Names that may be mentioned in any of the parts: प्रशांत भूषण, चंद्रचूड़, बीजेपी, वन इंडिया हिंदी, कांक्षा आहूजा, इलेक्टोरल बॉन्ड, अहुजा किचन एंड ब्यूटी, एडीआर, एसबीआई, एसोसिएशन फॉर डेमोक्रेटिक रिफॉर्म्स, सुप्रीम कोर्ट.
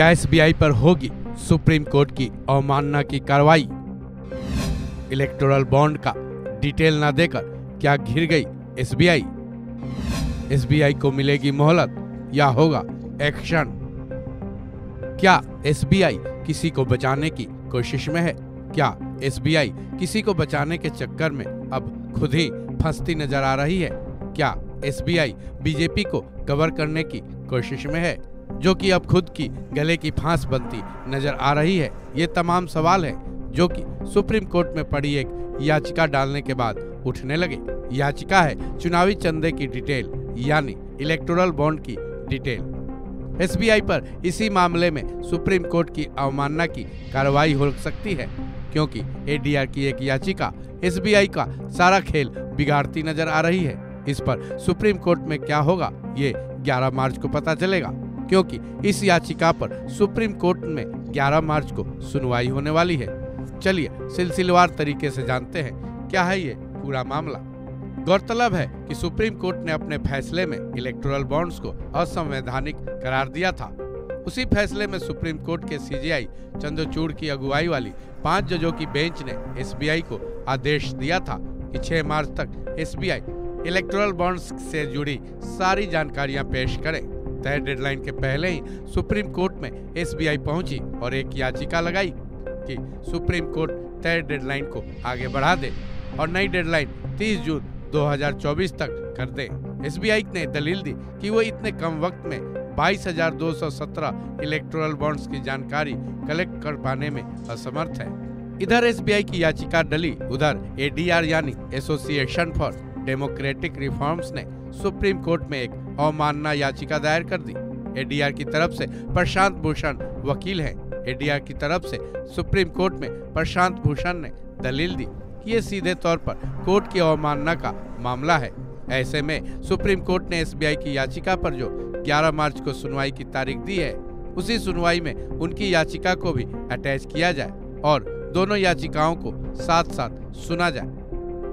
क्या एसबीआई पर होगी सुप्रीम कोर्ट की अवमानना की कार्रवाई? इलेक्टोरल बॉन्ड का डिटेल न देकर क्या घिर गई एसबीआई? एसबीआई को मिलेगी मोहलत या होगा एक्शन? क्या एसबीआई किसी को बचाने की कोशिश में है? क्या एसबीआई किसी को बचाने के चक्कर में अब खुद ही फंसती नजर आ रही है? क्या एसबीआई बीजेपी को कवर करने की कोशिश में है, जो कि अब खुद की गले की फांस बनती नजर आ रही है? ये तमाम सवाल हैं जो कि सुप्रीम कोर्ट में पड़ी एक याचिका डालने के बाद उठने लगे। याचिका है चुनावी चंदे की डिटेल यानी इलेक्टोरल बॉन्ड की डिटेल। एसबीआई पर इसी मामले में सुप्रीम कोर्ट की अवमानना की कार्रवाई हो सकती है, क्योंकि एडीआर की एक याचिका एसबीआई का सारा खेल बिगाड़ती नजर आ रही है। इस पर सुप्रीम कोर्ट में क्या होगा ये 11 मार्च को पता चलेगा, क्योंकि इस याचिका पर सुप्रीम कोर्ट में 11 मार्च को सुनवाई होने वाली है। चलिए सिलसिलेवार तरीके से जानते हैं क्या है ये पूरा मामला। गौरतलब है कि सुप्रीम कोर्ट ने अपने फैसले में इलेक्टोरल बॉन्ड्स को असंवैधानिक करार दिया था। उसी फैसले में सुप्रीम कोर्ट के सीजेआई चंद्रचूड़ की अगुवाई वाली 5 जजों की बेंच ने एसबीआई को आदेश दिया था कि 6 मार्च तक एसबीआई इलेक्टोरल बॉन्ड्स से जुड़ी सारी जानकारियां पेश करे। तय डेडलाइन के पहले ही सुप्रीम कोर्ट में एसबीआई पहुंची और एक याचिका लगाई कि सुप्रीम कोर्ट तय डेडलाइन को आगे बढ़ा दे और नई डेडलाइन 30 जून 2024 तक कर दे। एसबीआई ने दलील दी कि वो इतने कम वक्त में 22,217 इलेक्टोरल बॉन्ड्स की जानकारी कलेक्ट कर पाने में असमर्थ है। इधर एसबीआई की याचिका डली, उधर एडीआर यानी एसोसिएशन फॉर डेमोक्रेटिक रिफॉर्म्स ने सुप्रीम कोर्ट में एक अवमानना याचिका दायर कर दी। एडीआर की तरफ से प्रशांत भूषण वकील हैं। एडीआर की तरफ से सुप्रीम कोर्ट में प्रशांत भूषण ने दलील दी कि ये सीधे तौर पर कोर्ट की अवमानना का मामला है। ऐसे में सुप्रीम कोर्ट ने एसबीआई की याचिका पर जो 11 मार्च को सुनवाई की तारीख दी है, उसी सुनवाई में उनकी याचिका को भी अटैच किया जाए और दोनों याचिकाओं को साथ साथ सुना जाए।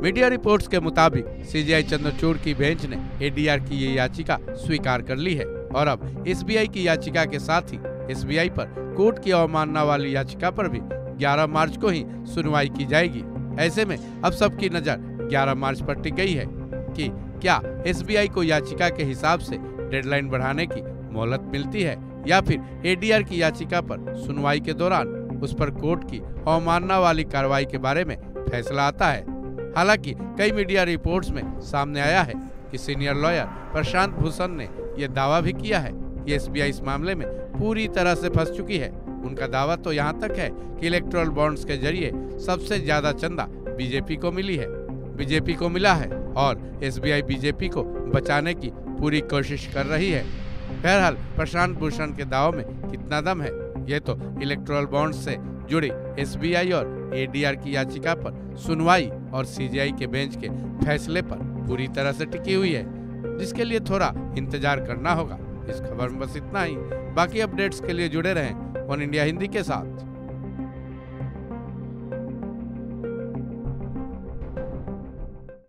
मीडिया रिपोर्ट्स के मुताबिक सीजेआई चंद्रचूड़ की बेंच ने एडीआर की ये याचिका स्वीकार कर ली है और अब एसबीआई की याचिका के साथ ही एसबीआई पर कोर्ट की अवमानना वाली याचिका पर भी 11 मार्च को ही सुनवाई की जाएगी। ऐसे में अब सबकी नजर 11 मार्च पर टिक गई है कि क्या एसबीआई को याचिका के हिसाब से डेडलाइन बढ़ाने की मोहलत मिलती है या फिर एडीआर की याचिका पर सुनवाई के दौरान उस पर कोर्ट की अवमानना वाली कार्रवाई के बारे में फैसला आता है। हालांकि कई मीडिया रिपोर्ट्स में सामने आया है कि सीनियर लॉयर प्रशांत भूषण ने यह दावा भी किया है कि एसबीआई इस मामले में पूरी तरह से फंस चुकी है। उनका दावा तो यहां तक है कि इलेक्टोरल बॉन्ड्स के जरिए सबसे ज्यादा चंदा बीजेपी को मिला है और एसबीआई बीजेपी को बचाने की पूरी कोशिश कर रही है। बहरहाल प्रशांत भूषण के दावे में कितना दम है ये तो इलेक्टोरल बॉन्ड्स से जुड़ी एसबीआई और एडीआर की याचिका पर सुनवाई और सीजेआई के बेंच के फैसले पर पूरी तरह से टिकी हुई है, जिसके लिए थोड़ा इंतजार करना होगा। इस खबर में बस इतना ही। बाकी अपडेट्स के लिए जुड़े रहें वन इंडिया हिंदी के साथ।